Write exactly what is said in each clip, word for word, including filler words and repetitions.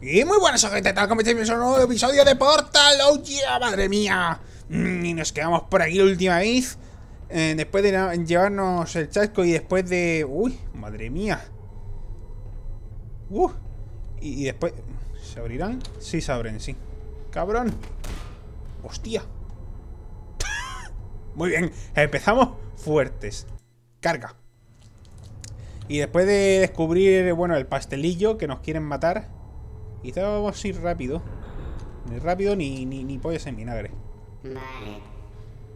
Y muy buenas, gente, tal como estáis, en un nuevo episodio de Portal. ¡Oh, yeah, madre mía! Mm, y nos quedamos por aquí la última vez. Eh, después de la, llevarnos el chasco y después de... ¡Uy, madre mía! Uh, y, y después... ¿Se abrirán? Sí, se abren, sí. ¡Cabrón! ¡Hostia! Muy bien, empezamos fuertes. Carga. Y después de descubrir, bueno, el pastelillo que nos quieren matar... Quizá vamos a ir rápido. Ni rápido ni, ni, ni pollas en vinagre. Vale.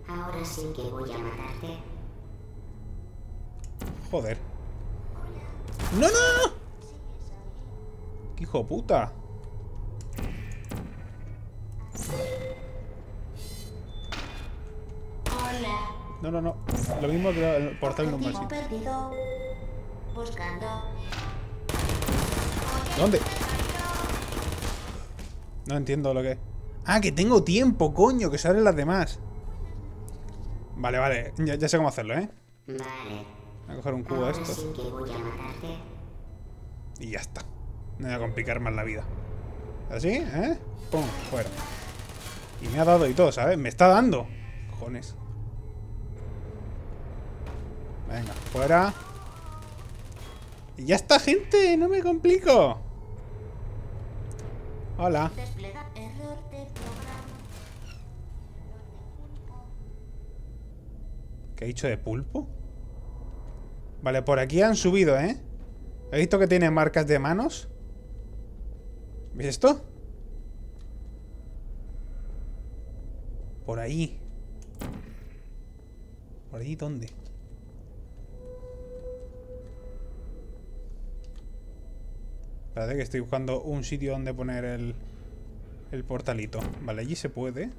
Ahora sí que voy a matarte. Joder. ¡No, no, no! ¡Qué hijo de puta! Hola. No, no, no. Lo mismo que el portal normal. Sí. Perdido. Buscando. ¿Dónde? No entiendo lo que es. Ah, que tengo tiempo, coño, que salen las demás. Vale, vale, ya, ya sé cómo hacerlo, ¿eh? Vale. Voy a coger un cubo de estos. Sí, y ya está. No voy a complicar más la vida. Así, ¿eh? Pum, fuera. Y me ha dado y todo, ¿sabes? Me está dando. Cojones. Venga, fuera. Y ya está, gente, no me complico. Hola. ¿Qué he dicho de pulpo? Vale, por aquí han subido, ¿eh? ¿He visto que tiene marcas de manos? ¿Ves esto? Por ahí. ¿Por ahí dónde? Espérate que estoy buscando un sitio donde poner el, el portalito. Vale, allí se puede.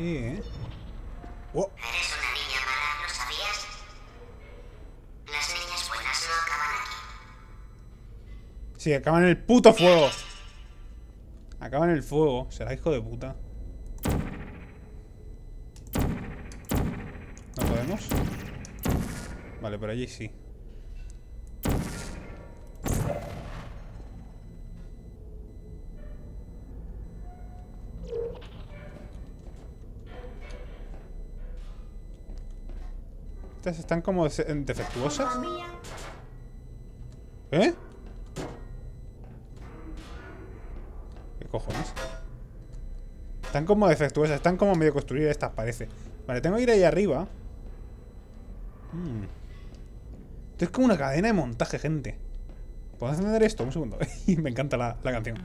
Eh. Oh. Eres una niña mala, ¿lo sabías? Las niñas buenas no acaban aquí. Sí, acaban en el puto fuego. Acaban en el fuego. Será hijo de puta. ¿No podemos? Vale, pero allí sí. Estas están como defectuosas. ¿Eh? ¿Qué cojones? Están como defectuosas. Están como medio construidas estas, parece. Vale, tengo que ir ahí arriba. hmm. Esto es como una cadena de montaje, gente. ¿Puedo encender esto? Un segundo. Me encanta la, la canción.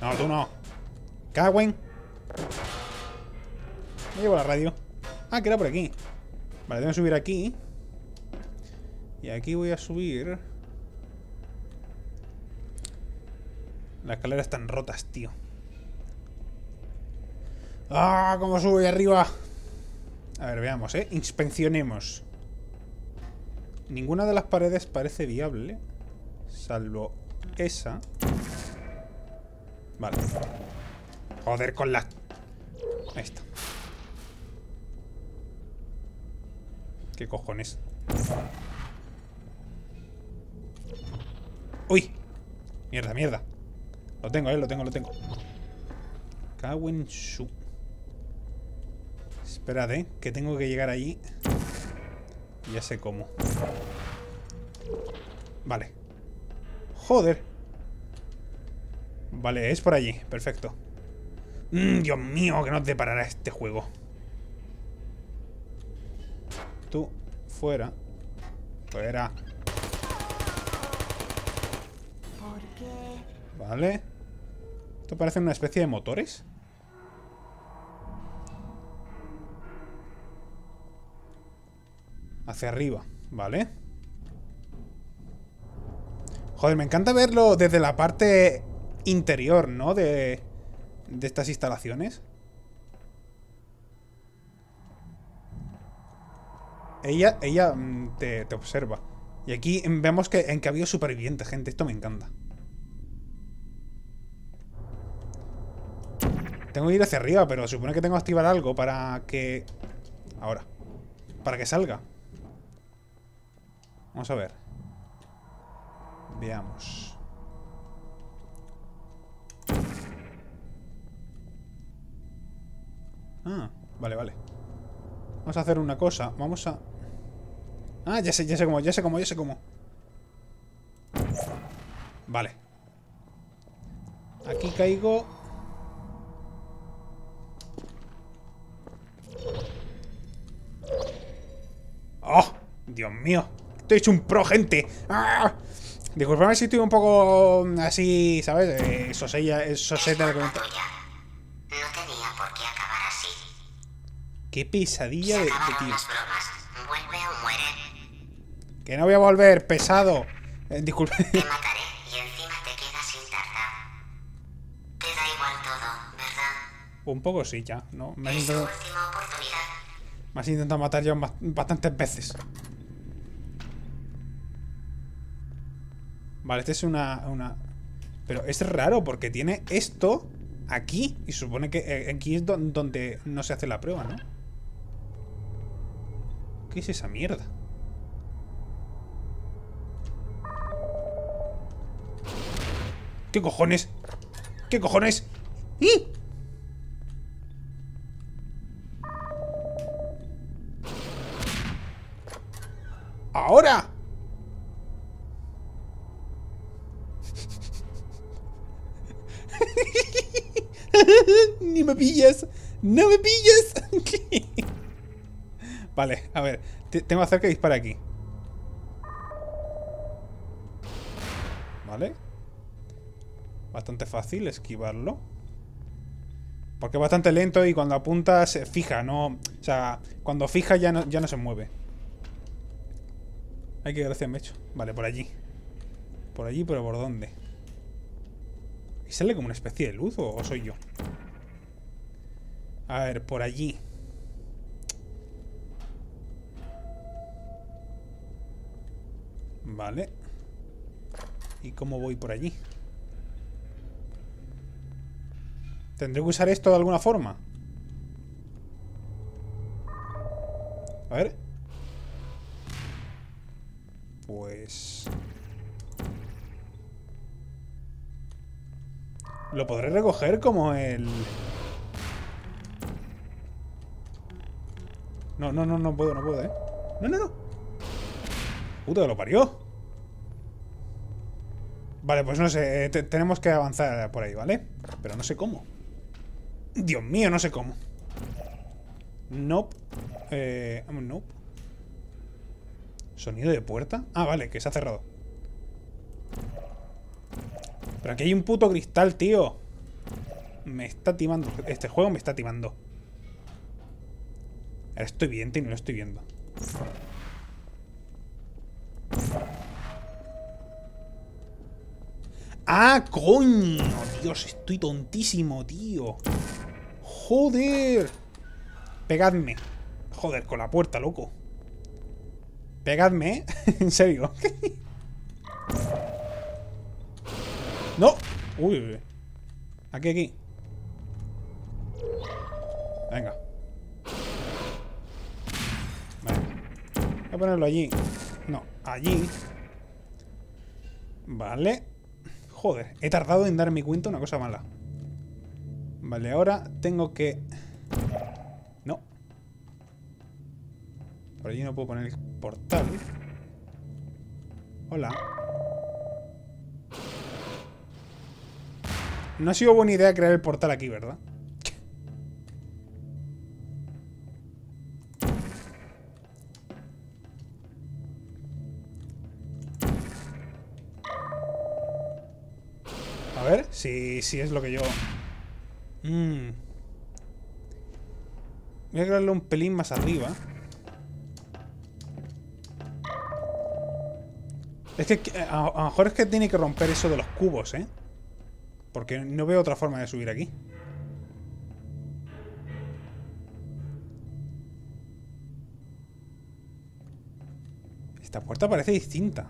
No, tú no. Cagüen. Me llevo la radio. Ah, que era por aquí. Vale, tengo que subir aquí. Y aquí voy a subir. Las escaleras están rotas, tío. ¡Ah! ¿Cómo subo ahí arriba? A ver, veamos, ¿eh? Inspeccionemos. Ninguna de las paredes parece viable. Salvo esa. Vale. Joder, con la... Ahí está. ¿Qué cojones? ¡Uy! Mierda, mierda. Lo tengo, eh, lo tengo, lo tengo. Cago en su... Esperad, eh, que tengo que llegar allí. Ya sé cómo. Vale. Joder. Vale, es por allí, perfecto. mm, Dios mío, que nos deparará este juego. Tú, fuera. Fuera. ¿Por qué? Vale. Esto parece una especie de motores. Hacia arriba, vale. Joder, me encanta verlo desde la parte interior, ¿no? De, de estas instalaciones. Ella, ella te, te observa. Y aquí vemos que, en que ha habido supervivientes, gente. Esto me encanta. Tengo que ir hacia arriba, pero supone que tengo que activar algo para que... Ahora. Para que salga. Vamos a ver. Veamos. Ah, vale, vale. Vamos a hacer una cosa. Vamos a... Ah, ya sé, ya sé cómo, ya sé cómo, ya sé cómo. Vale. Aquí caigo. ¡Oh! ¡Dios mío! ¡Estoy hecho un pro, gente! ¡Ah! Disculpadme si estoy un poco así, ¿sabes? Eh, sosella, eh, soseta de comentario. No tenía por qué acabar así. ¡Qué pesadilla de, de tío! Que no voy a volver, pesado. Eh, disculpe. Te mataré y encima te quedas sin tardar. Te da igual todo, ¿verdad? Un poco sí, ya, ¿no? Me has intentado... Me has intentado matar ya bastantes veces. Vale, este es una, una... Pero es raro porque tiene esto aquí. Y supone que aquí es donde no se hace la prueba, ¿no? ¿Qué es esa mierda? ¿Qué cojones? ¿Qué cojones? ¿Y? ¡Ahora! Ni me pillas. No me pillas. Vale, a ver. Tengo que hacer que dispare aquí. Vale. Bastante fácil esquivarlo. Porque es bastante lento y cuando apuntas fija, no. O sea, cuando fija ya no, ya no se mueve. Ay, qué gracia me he hecho. Vale, por allí. Por allí, pero ¿por dónde? ¿Y sale como una especie de luz o, o soy yo? A ver, por allí. Vale. ¿Y cómo voy por allí? ¿Tendré que usar esto de alguna forma? A ver. Pues... Lo podré recoger como el... No, no, no, no puedo, no puedo, eh. No, no, no. Puta, lo parió. Vale, pues no sé. Tenemos que avanzar por ahí, ¿vale? Pero no sé cómo. Dios mío, no sé cómo. Nope. Eh, nope. ¿Sonido de puerta? Ah, vale, que se ha cerrado. Pero aquí hay un puto cristal, tío. Me está timando. Este juego me está timando. Ahora estoy viendo y no lo estoy viendo. ¡Ah, coño! Dios, estoy tontísimo, tío. ¡Joder! Pegadme. Joder, con la puerta, loco. Pegadme, ¿eh? En serio. ¡No! Uy, uy, uy. Aquí, aquí. Venga. Vale. Voy a ponerlo allí. No, allí. Vale. Joder, he tardado en darme cuenta una cosa mala. Vale, ahora tengo que... No. Por allí no puedo poner el portal. Hola. No ha sido buena idea crear el portal aquí, ¿verdad? A ver, si, si es lo que yo... Mm. Voy a crearlo un pelín más arriba. Es que a, a lo mejor es que tiene que romper eso de los cubos, ¿eh? Porque no veo otra forma de subir aquí. Esta puerta parece distinta.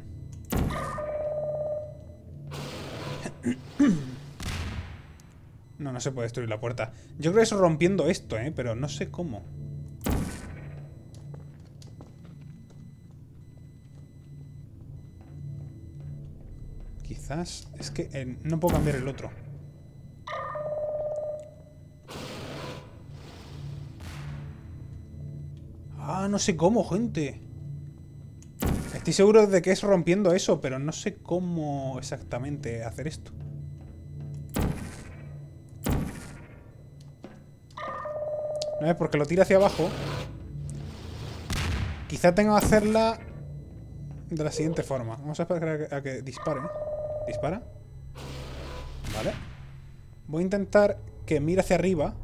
No, no se puede destruir la puerta. Yo creo que es rompiendo esto, ¿eh? Pero no sé cómo. quizás... Es que eh, no puedo cambiar el otro. Ah, no sé cómo, gente. Estoy seguro de que es rompiendo eso, pero no sé cómo exactamente hacer esto. No es porque lo tira hacia abajo. Quizá tenga que hacerla de la siguiente forma. Vamos a esperar a que, a que dispare. Dispara. Vale. Voy a intentar que mire hacia arriba.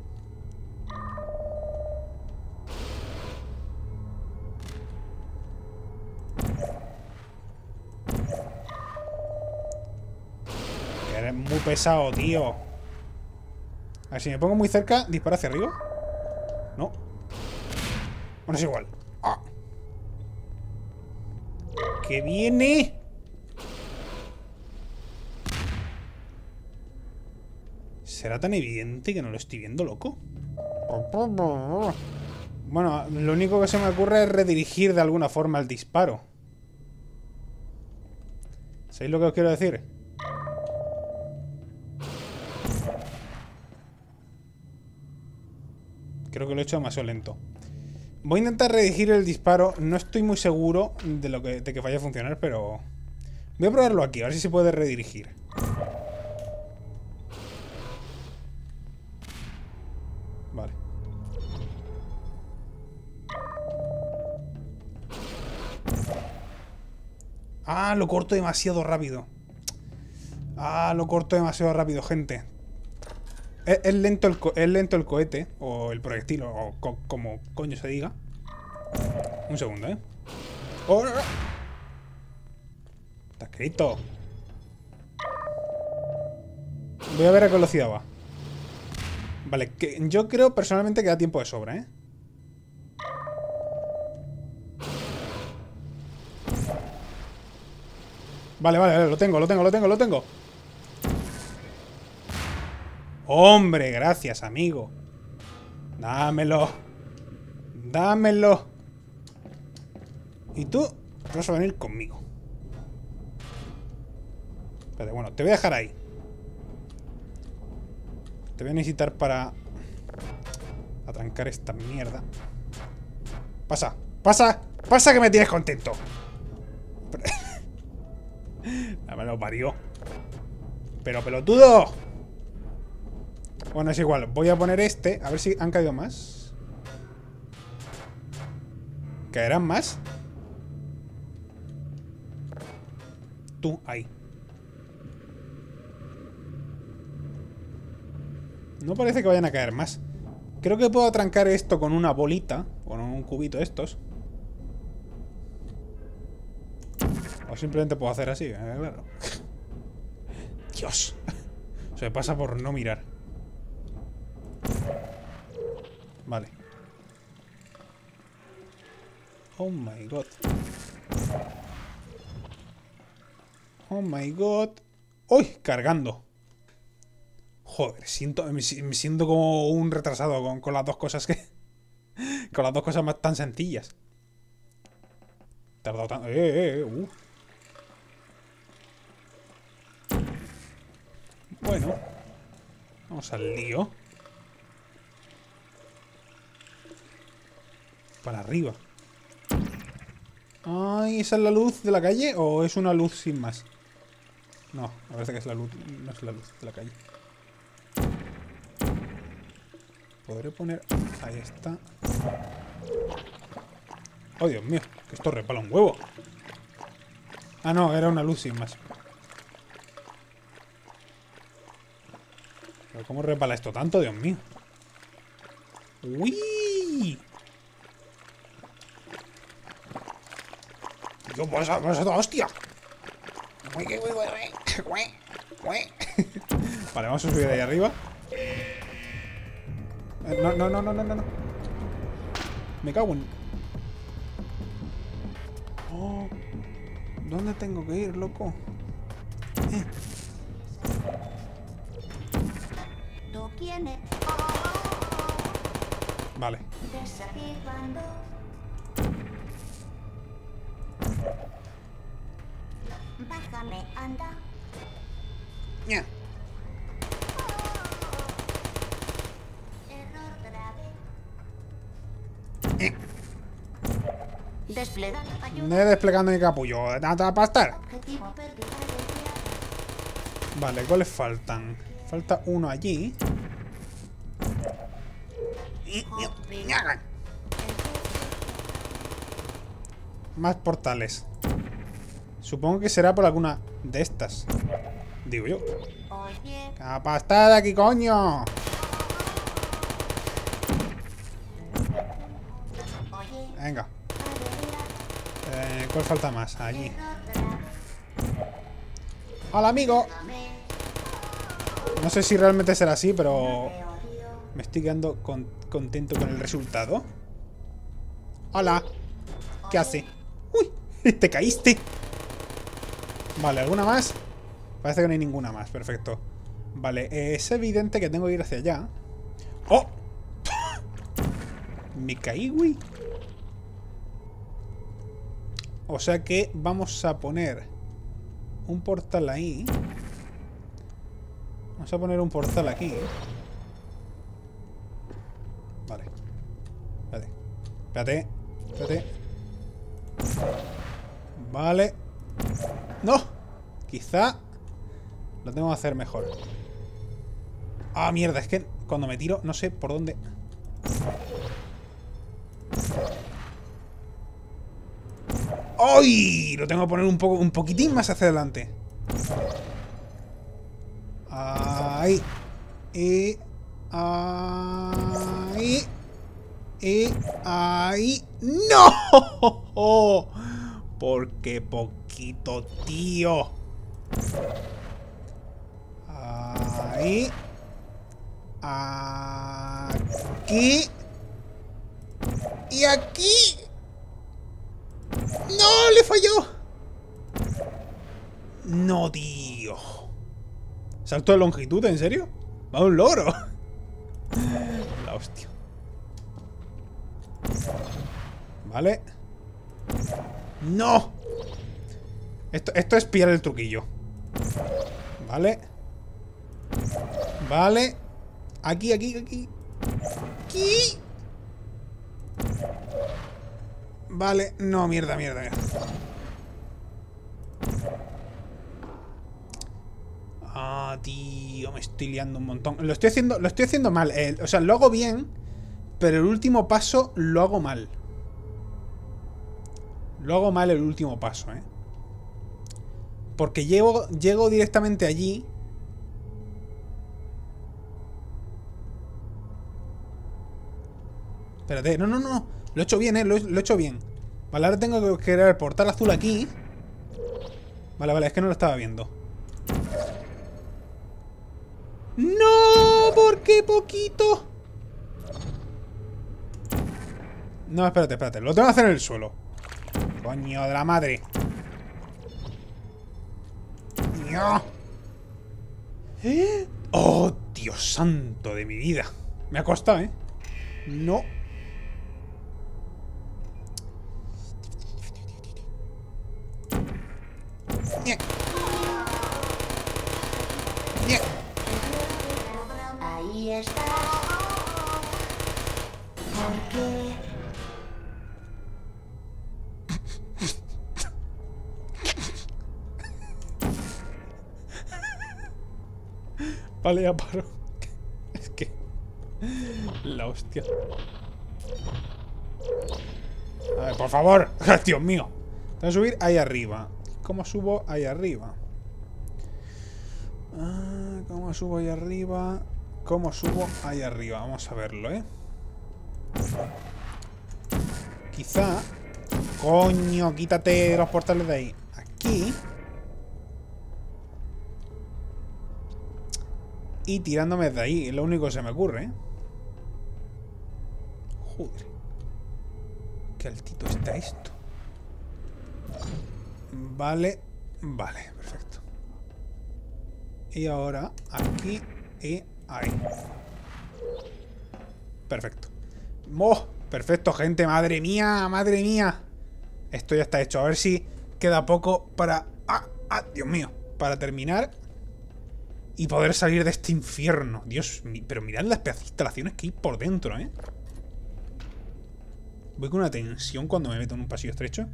Muy pesado, tío. A ver, si me pongo muy cerca, ¿dispara hacia arriba? No. Bueno, es igual. ¡Ah! ¡Que viene! ¿Será tan evidente que no lo estoy viendo, loco? Bueno, lo único que se me ocurre es redirigir de alguna forma el disparo. ¿Sabéis lo que os quiero decir? Creo que lo he hecho demasiado lento. Voy a intentar redirigir el disparo. No estoy muy seguro de lo que, de que vaya a funcionar, pero... Voy a probarlo aquí, a ver si se puede redirigir. Vale. Ah, lo corto demasiado rápido. Ah, lo corto demasiado rápido, gente. Es lento, el co es lento el cohete, o el proyectil, o co como coño se diga. Un segundo, ¿eh? ¡Oh, no, no! ¡Está escrito! Voy a ver a qué velocidad va. Vale, que yo creo personalmente que da tiempo de sobra, ¿eh? Vale, vale, vale, lo tengo, lo tengo, lo tengo, lo tengo. ¡Hombre! Gracias, amigo. ¡Dámelo! ¡Dámelo! Y tú vas a venir conmigo. Espérate, bueno, te voy a dejar ahí. Te voy a necesitar para... atrancar esta mierda. ¡Pasa! ¡Pasa! ¡Pasa que me tienes contento! ¡Dámelo, parió! ¡Pero pelotudo! Bueno, es igual, voy a poner este. A ver si han caído más. ¿Caerán más? Tú, ahí. No parece que vayan a caer más. Creo que puedo atrancar esto con una bolita. O con un cubito de estos. O simplemente puedo hacer así, ¿eh? Claro. Dios. Se me pasa por no mirar. Vale. Oh my god. Oh my god. ¡Uy! Cargando. Joder, siento, me siento como un retrasado con, con las dos cosas que... Con las dos cosas más tan sencillas. Tardado tanto... Eh, eh, uh. Bueno. Vamos al lío. Para arriba. Ay, ¿esa es la luz de la calle? ¿O es una luz sin más? No, me parece que es la luz. No es la luz de la calle. Podré poner... Ahí está. Oh, Dios mío. Que esto repala un huevo. Ah, no, era una luz sin más. Pero ¿cómo repala esto tanto? Dios mío. ¡Uy! Vamos a, vamos a toda hostia. Vale, vamos a subir ahí arriba. No, no, no, no, no, no. Me cago en... Oh, ¿dónde tengo que ir, loco? Eh. Vale. Bájame, anda. Yeah. Error grave. Eh. Desplegar el pañuelo. No he desplegado ni capullo. ¿De nada para estar? Vale, ¿cuáles faltan? Falta uno allí. Más portales. Supongo que será por alguna de estas. Digo yo. ¡Capastada aquí, coño! Venga. Eh, ¿Cuál falta más? Allí. ¡Hola, amigo! No sé si realmente será así, pero me estoy quedando con contento con el resultado. ¡Hola! ¿Qué hace? ¡Uy! ¡Te caíste! Vale, ¿alguna más? Parece que no hay ninguna más. Perfecto. Vale, es evidente que tengo que ir hacia allá. ¡Oh! Me caí, güey. O sea que vamos a poner un portal ahí. Vamos a poner un portal aquí. Vale. Espérate. Espérate. Espérate. Vale. ¡No! Quizá lo tengo que hacer mejor. Ah, mierda. Es que cuando me tiro no sé por dónde... ¡Ay! Lo tengo que poner un poco, un poquitín más hacia adelante. Ahí. Y... ahí. Y... ahí. ¡No! Porque poquito, tío. Ahí. Aquí. Y aquí. ¡No! ¡Le falló! ¡No, tío! ¿Salto de longitud? ¿En serio? ¡Va un loro! La hostia. Vale. ¡No! Esto, esto es pillar el truquillo. Vale. Vale. Aquí, aquí, aquí. Aquí. Vale, no, mierda, mierda, mierda. Ah, tío, me estoy liando un montón. Lo estoy haciendo, lo estoy haciendo mal. Eh, o sea, lo hago bien, pero el último paso lo hago mal. Lo hago mal el último paso, ¿eh? Porque llego, llego directamente allí. Espérate, no, no, no. Lo he hecho bien, eh, lo he, lo he hecho bien. Vale, ahora tengo que crear el portal azul aquí. Vale, vale, es que no lo estaba viendo. ¡No! ¿Por qué poquito? No, espérate, espérate. Lo tengo que hacer en el suelo. Coño de la madre. ¿Eh? ¡Oh, Dios santo de mi vida! Me ha costado, ¿eh? No. Ahí está. ¿Por qué? Vale, ya paro. Es que... la hostia. A ver, por favor. Dios mío. Tengo que subir ahí arriba. ¿Cómo subo ahí arriba? Ah, ¿cómo subo ahí arriba? ¿Cómo subo ahí arriba? Vamos a verlo, ¿eh? Quizá... coño, quítate los portales de ahí. Aquí. Y tirándome de ahí. Es lo único que se me ocurre, ¿eh? Joder. Qué altito está esto. Vale, vale, perfecto. Y ahora aquí y ahí. Perfecto. ¡Oh! Perfecto, gente. Madre mía, madre mía. Esto ya está hecho. A ver si queda poco para... ¡Ah! ¡Ah! Dios mío. para terminar y poder salir de este infierno. Dios, pero mirad las pedazos de instalaciones que hay por dentro, ¿eh? Voy con una tensión cuando me meto en un pasillo estrecho.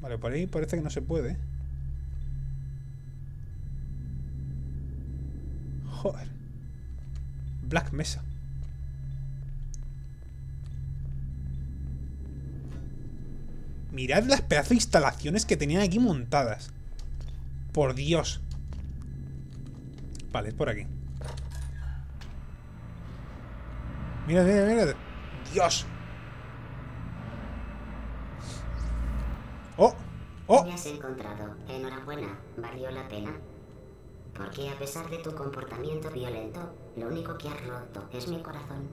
Vale, por ahí parece que no se puede. Joder. Black Mesa. Mirad las pedazos de instalaciones que tenían aquí montadas. Por Dios. Vale, es por aquí. Mira, mira, mira. Dios. Oh, oh. Me has encontrado. Enhorabuena, valió la pena. Porque a pesar de tu comportamiento violento, lo único que has roto es mi corazón.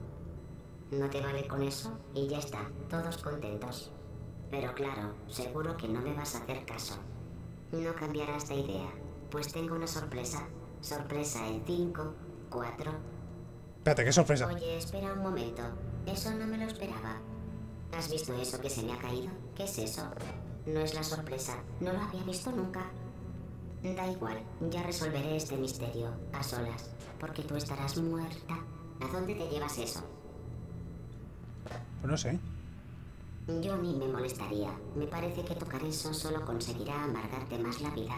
No te vale con eso y ya está, todos contentos. Pero claro, seguro que no me vas a hacer caso. No cambiarás de idea, pues tengo una sorpresa. Sorpresa en cinco, cuatro... Espérate, ¿qué sorpresa? Oye, espera un momento. Eso no me lo esperaba. ¿Has visto eso que se me ha caído? ¿Qué es eso? No es la sorpresa. No lo había visto nunca. Da igual, ya resolveré este misterio a solas, porque tú estarás muerta. ¿A dónde te llevas eso? Pues no sé. Yo ni me molestaría. Me parece que tocar eso solo conseguirá amargarte más la vida.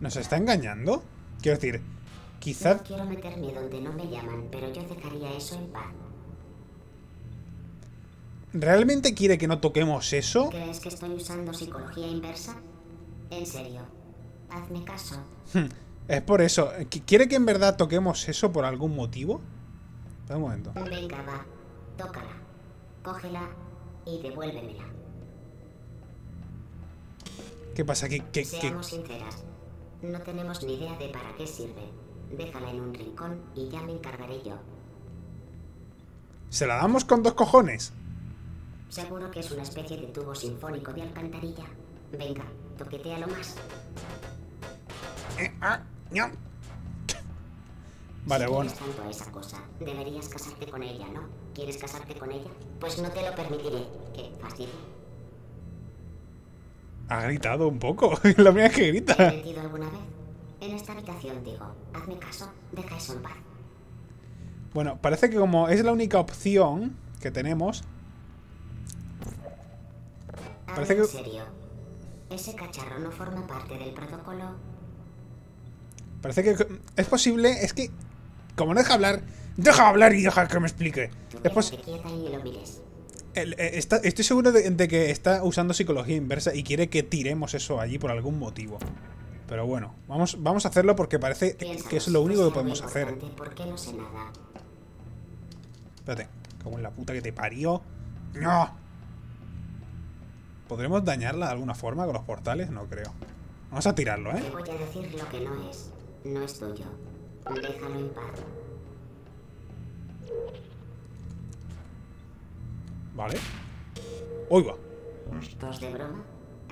¿Nos está engañando? Quiero decir... Quizás... No quiero meterme donde no me llaman, pero yo dejaría eso en paz. ¿Realmente quiere que no toquemos eso? ¿Crees que estoy usando psicología inversa? En serio, hazme caso. Es por eso. ¿Quiere que en verdad toquemos eso por algún motivo? Espera un momento. Venga, va. Tócala. Cógela y devuélvemela. ¿Qué pasa? ¿Qué, qué, Seamos qué? sinceras. No tenemos ni idea de para qué sirve. Déjala en un rincón y ya me encargaré yo. ¿Se la damos con dos cojones? Seguro que es una especie de tubo sinfónico de alcantarilla. Venga, toquetéalo más. Eh, ah, no. Vale, si bueno. Tanto a esa cosa, deberías casarte con ella, ¿no? ¿Quieres casarte con ella? Pues no te lo permitiré. Qué fastidio. Ha gritado un poco. La mía es que grita. ¿Te he mentido alguna vez? En esta habitación, digo, hazme caso, deja eso en paz. Bueno, parece que como es la única opción que tenemos... Parece que... ¿En serio? Ese cacharro no forma parte del protocolo. Parece que... Es posible, es que... Como no deja hablar... ¡Deja hablar y deja que me explique! Es posible... Estoy seguro de, de que está usando psicología inversa y quiere que tiremos eso allí por algún motivo. Pero bueno, vamos, vamos a hacerlo porque parece que es lo único que podemos hacer. Espérate, como en la puta que te parió. ¡No! ¿Podremos dañarla de alguna forma con los portales? No creo. Vamos a tirarlo, ¿eh? Te voy a decir lo que no es. No es tuyo. Déjalo en paz. Vale. ¡Uy, va! ¿Estás de broma?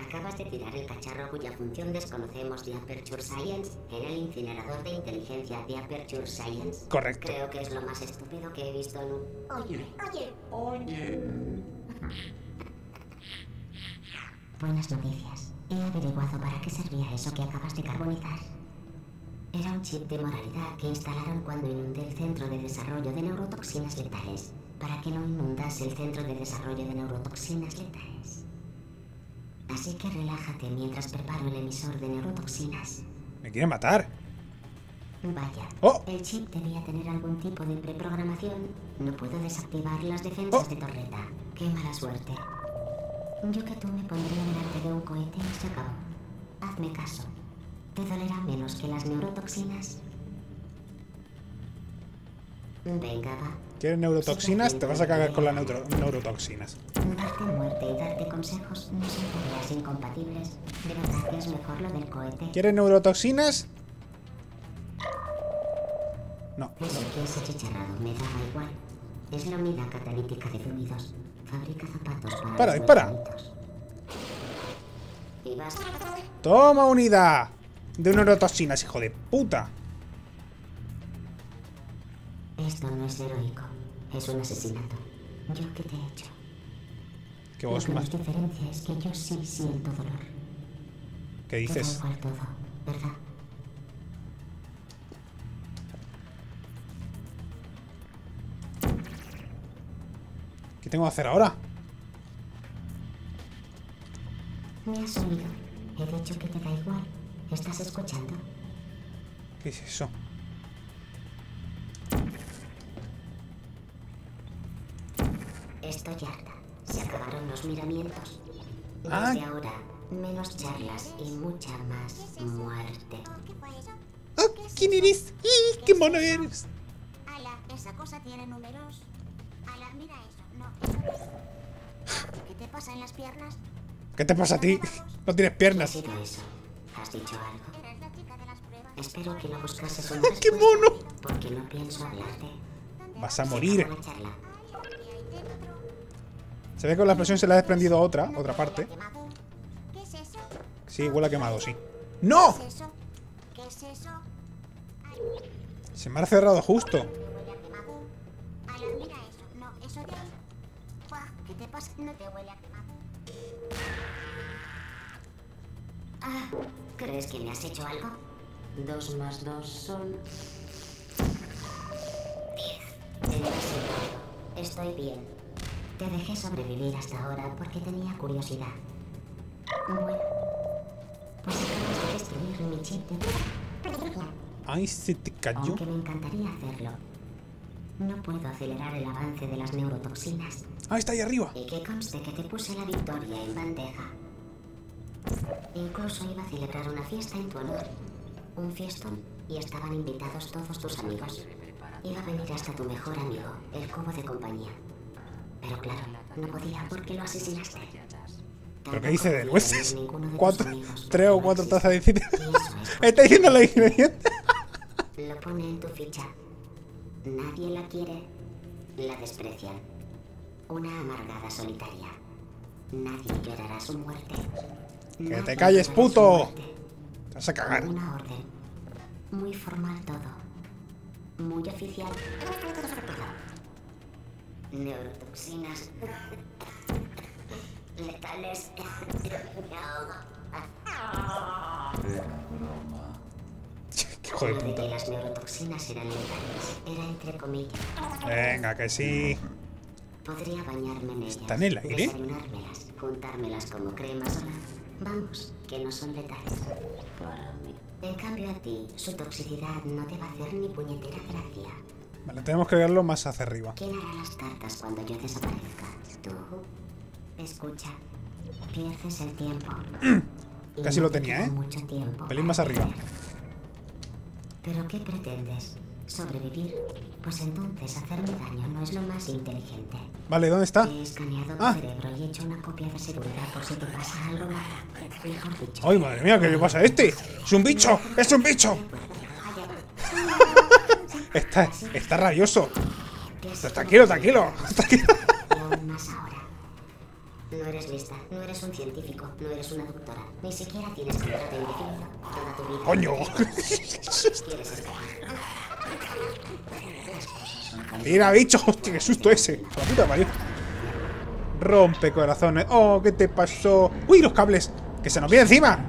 Acabas de tirar el cacharro cuya función desconocemos de Aperture Science en el incinerador de inteligencia de Aperture Science. Correcto. Creo que es lo más estúpido que he visto en un... Oye, oye, oye. Buenas noticias. He averiguado para qué servía eso que acabas de carbonizar. Era un chip de moralidad que instalaron cuando inundé el centro de desarrollo de neurotoxinas letales. Para que no inundase el centro de desarrollo de neurotoxinas letales. Así que relájate mientras preparo el emisor de neurotoxinas. Me quieren matar. Vaya. Oh. El chip debía tener algún tipo de preprogramación. No puedo desactivar las defensas oh. de torreta. Qué mala suerte. Yo que tú me pondría delante de un cohete y se acabó. Hazme caso. Te dolerá menos que las neurotoxinas. Venga, va. ¿Quieres neurotoxinas? Te vas a cagar con las neurotoxinas. Darte muerte y darte consejos no son tareas incompatibles. De verdad que es mejor lo del cohete. ¿Quieres neurotoxinas? No. Eso que es achicharrado me daba igual. Es la unidad catalítica de fluidos. Fabrica zapatos para... Para, dispara. Y vas... Toma unidad de neurotoxinas, hijo de puta. Esto no es heroico, es un asesinato. ¿Yo qué te he hecho? Que vos lo que más... me diferencia es que yo sí siento dolor. ¿Qué dices? Te da igual todo, ¿verdad? ¿Qué tengo que hacer ahora? Me has oído. He dicho que te da igual. ¿Estás escuchando? ¿Qué es eso? Estoy harta. Se acabaron los miramientos. Desde ah. ahora, menos charlas y mucha más muerte. Oh, ¿quién eres? ¡Y qué mono eres! Ala, esa cosa tiene números. Ala, mira eso. No. ¿Qué te pasa en las piernas? ¿Qué te pasa a ti? No tienes piernas. ¿Qué ha sido eso? ¿Has dicho algo? Eres la chica de las pruebas. Espero que no buscases un ¡qué mono! Porque no pienso hablarte. Vas a morir. Se ve que con la explosión se le ha desprendido otra, otra parte. ¿Qué es eso? Sí, huele a quemado, sí. ¡No! ¿Qué es eso? ¿Qué es eso? Ay, se me ha cerrado justo. Ay, mira eso. No, eso ya es. Buah, ¿qué te pasa? No te huele a quemado. Ah, ¿crees que me has hecho algo? Dos más dos son... diez. Te has hecho. Estoy bien. Te dejé sobrevivir hasta ahora porque tenía curiosidad. Bueno, pues acabas de destruir mi chip de vida. Ay, se te cayó. Aunque me encantaría hacerlo. No puedo acelerar el avance de las neurotoxinas. Ah, está ahí arriba. Y que conste que te puse la victoria en bandeja. Incluso iba a celebrar una fiesta en tu honor. Un fiestón y estaban invitados todos tus amigos. Iba a venir hasta tu mejor amigo, el cubo de compañía. Pero claro, no podía porque lo asesinaste. ¿Pero qué dice del hueses? Cuatro, tres o cuatro tazas de cita. Está diciendo la ingrediente. Lo pone en tu ficha. Nadie la quiere. La desprecian. Una amargada solitaria. Nadie llorará su muerte. ¡Que te calles, puto! Te vas a cagar. Una orden. Muy formal todo. Muy oficial. Neurotoxinas letales. Me ahogo. Qué joder, puta. Las neurotoxinas eran letales. Era entre comillas. Venga, que sí. Podría bañarme en ellas. ¿Están en el aire? Desayunármelas, juntármelas como crema sola. Vamos, que no son letales. Para mí. En cambio, a ti, su toxicidad no te va a hacer ni puñetera gracia. Vale, tenemos que verlo más hacia arriba. ¿Quién hará las cartas cuando yo desaparezca? Tú. Escucha. Pierdes el tiempo. Casi no lo tenía, ¿eh? Mucho tiempo. Pelín más arriba. ¿Pero qué pretendes? ¿Sobrevivir? Pues entonces hacerme daño no es lo más inteligente. Vale, ¿dónde está? He escaneado ah. tu cerebro y he hecho una copia de seguridad por si te pasa algo. Mejor dicho. ¡Ay, madre mía! ¿Qué le pasa a este? ¡Es un bicho! ¡Es un bicho! Está, está rabioso. Tranquilo, tranquilo. Tranquilo. No eres lista, no eres un científico, no eres una doctora. Ni siquiera tienes que haberte indefinido toda tu vida. ¡Coño! Mira, bicho, hostia, qué susto ese. La puta madre. Rompe corazones. Oh, ¿qué te pasó? ¡Uy, los cables! ¡Que se nos viene encima!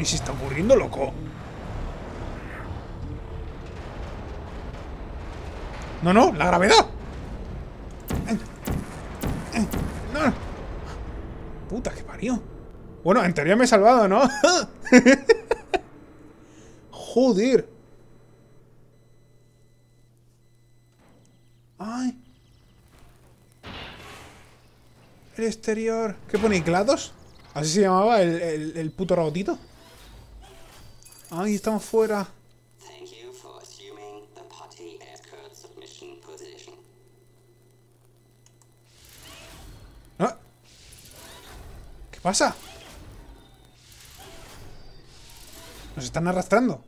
¿Qué se está ocurriendo, loco? No, no, la gravedad. No. Puta, que parió. Bueno, en teoría me he salvado, ¿no? Joder. Ay. El exterior. ¿Qué pone? ¿GLaDOS? ¿Así se llamaba el, el, el puto robotito? Ahí estamos fuera. ¿Ah? ¿Qué pasa? Nos están arrastrando.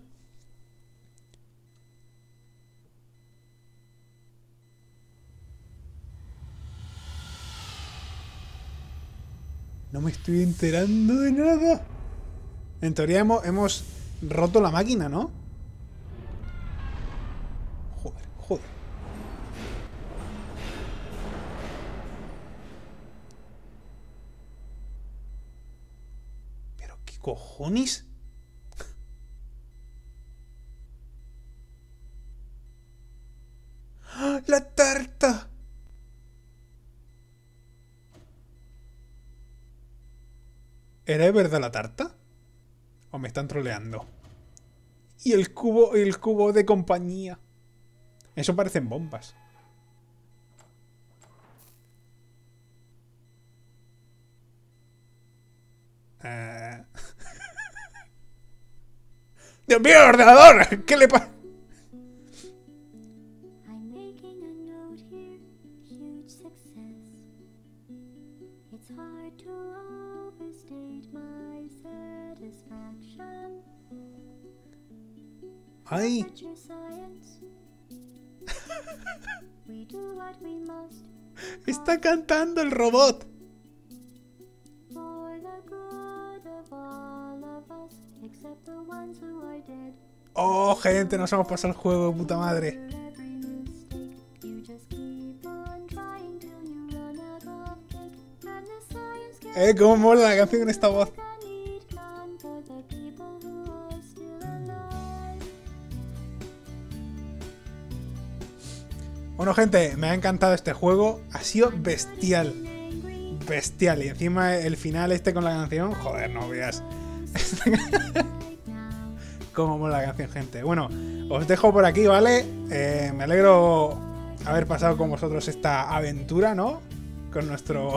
No me estoy enterando de nada. En teoría hemos, hemos roto la máquina, ¿no? Joder, joder. ¿Pero qué cojones? ¡La tarta! ¿Era de verdad la tarta? ¿O me están troleando? Y el cubo, el cubo de compañía. Eso parecen bombas. Uh... ¡Dios mío, el ordenador! ¿Qué le pasa? Ay. Está cantando el robot. Oh, gente, nos hemos pasado el juego, puta madre. Eh, cómo mola la canción con esta voz. Bueno, gente, me ha encantado este juego. Ha sido bestial. Bestial. Y encima el final este con la canción. Joder, no veas. Cómo mola la canción, gente. Bueno, os dejo por aquí, ¿vale? Eh, me alegro haber pasado con vosotros esta aventura, ¿no? Con nuestro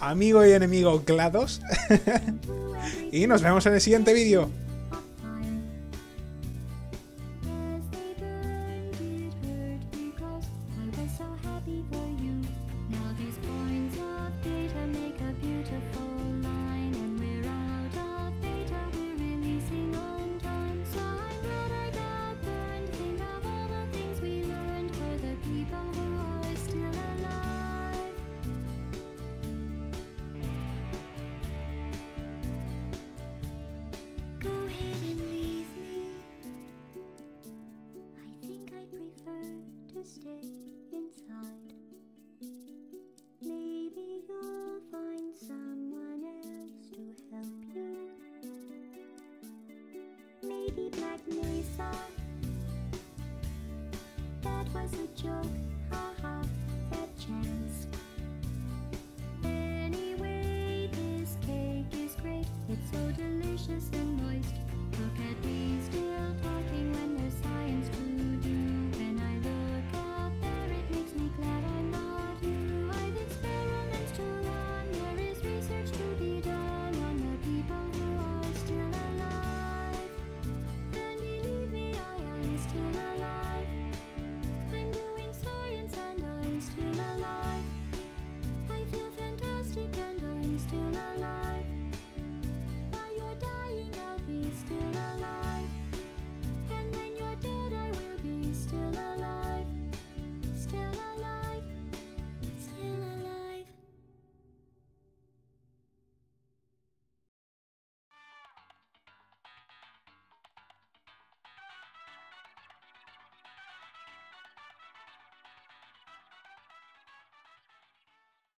amigo y enemigo GLaDOS. Y nos vemos en el siguiente vídeo. Maybe Black Mesa, that was a joke.